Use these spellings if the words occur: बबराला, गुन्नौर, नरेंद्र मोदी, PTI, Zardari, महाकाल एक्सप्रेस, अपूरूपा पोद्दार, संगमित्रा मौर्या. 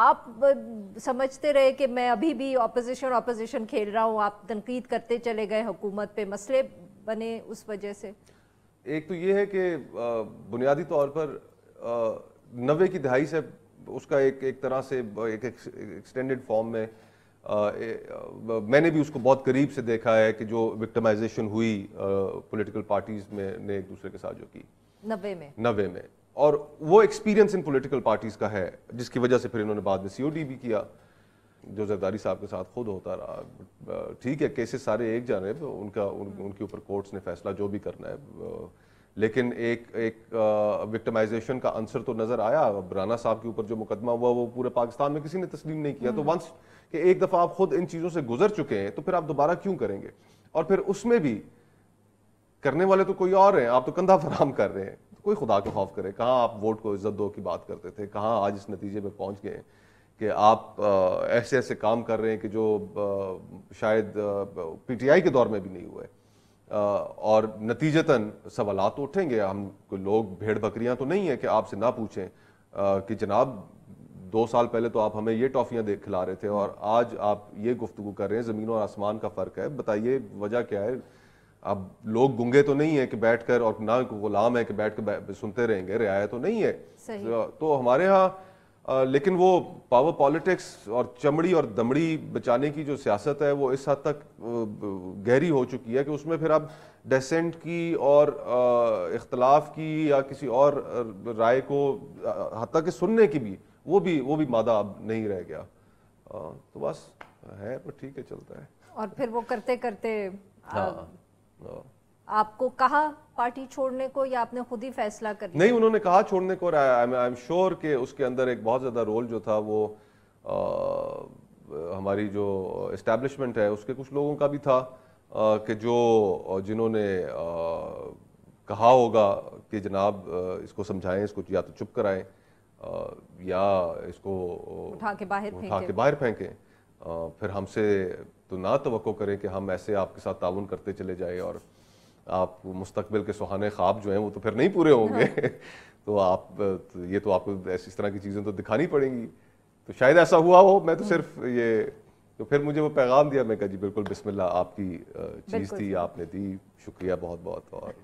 आप समझते रहे कि मैं अभी भी ऑपोजिशन खेल रहा हूँ, आप तनकीद करते चले गए हुकूमत पे, मसले बने उस वजह से। एक तो ये है कि बुनियादी तौर पर 90 की दहाई से उसका एक तरह से एक एक्सटेंडेड फॉर्म में मैंने भी उसको बहुत करीब से देखा है कि जो विक्टिमाइजेशन हुई पॉलिटिकल पार्टीज में ने एक दूसरे के साथ जो की 90 में, और वो एक्सपीरियंस इन पॉलिटिकल पार्टीज का है जिसकी वजह से फिर इन्होंने बाद में COD भी किया जो जरदारी साहब के साथ खुद होता रहा। ठीक है, केसेस सारे एक जा रहे हैं तो उनके ऊपर कोर्ट्स ने फैसला जो भी करना है, लेकिन एक विक्टिमाइजेशन का आंसर तो नजर आया। अब राना साहब के ऊपर जो मुकदमा हुआ वो पूरे पाकिस्तान में किसी ने तस्लीम नहीं किया। तो वंस कि एक दफ़ा आप खुद इन चीज़ों से गुजर चुके हैं तो फिर आप दोबारा क्यों करेंगे? और फिर उसमें भी करने वाले तो कोई और हैं, आप तो कंधा फराम कर रहे हैं। तो कोई खुदा का खौफ करे, कहाँ आप वोट को इज्जत दो की बात करते थे, कहाँ आज इस नतीजे में पहुँच गए हैं कि आप ऐसे ऐसे काम कर रहे हैं कि जो शायद PTI के दौर में भी नहीं हुए, और नतीजतन सवालात तो उठेंगे। हम लोग भेड़ बकरियां तो नहीं है कि आपसे ना पूछें कि जनाब 2 साल पहले तो आप हमें ये टॉफियां खिला रहे थे और आज आप ये गुफ्तगू कर रहे हैं, ज़मीन और आसमान का फ़र्क है, बताइए वजह क्या है। अब लोग गूंगे तो नहीं है कि बैठकर, और ना गुलाम है कि बैठकर सुनते रहेंगे, रियाया तो नहीं है। तो हमारे यहाँ लेकिन वो पावर पॉलिटिक्स और चमड़ी और दमड़ी बचाने की जो सियासत है वो इस हद तक गहरी हो चुकी है कि उसमें फिर अब डिसेंट की और इख्तलाफ की या किसी और राय को हत्ता के सुनने की भी वो भी मादा अब नहीं रह गया। तो बस है, पर ठीक है, चलता है। और फिर वो करते करते आपको कहा पार्टी छोड़ने को या आपने खुद ही फैसला कर लिया? नहीं, उन्होंने कहा छोड़ने को। आई एम श्योर कि उसके अंदर एक बहुत ज़्यादा रोल जो था वो हमारी जो इस्टेब्लिशमेंट है उसके कुछ लोगों का भी था कि जिन्होंने कहा होगा कि जनाब इसको समझाएं, इसको या तो चुप कराएं या इसको उठा के बाहर फेंकें, फिर हमसे तो ना तवक्को करें कि हम ऐसे आपके साथ ताउन करते चले जाए और आप मुस्तकबिल के सुहाने ख्वाब जो हैं वो तो फिर नहीं पूरे होंगे। हाँ। तो ये तो आपको इस तरह की चीज़ें तो दिखानी पड़ेंगी। तो शायद ऐसा हुआ हो, मैं तो सिर्फ ये, तो फिर मुझे वो पैगाम दिया, मैं कहा जी बिल्कुल बिस्मिल्लाह, आपकी चीज़ थी, आपने दी, शुक्रिया बहुत बहुत। और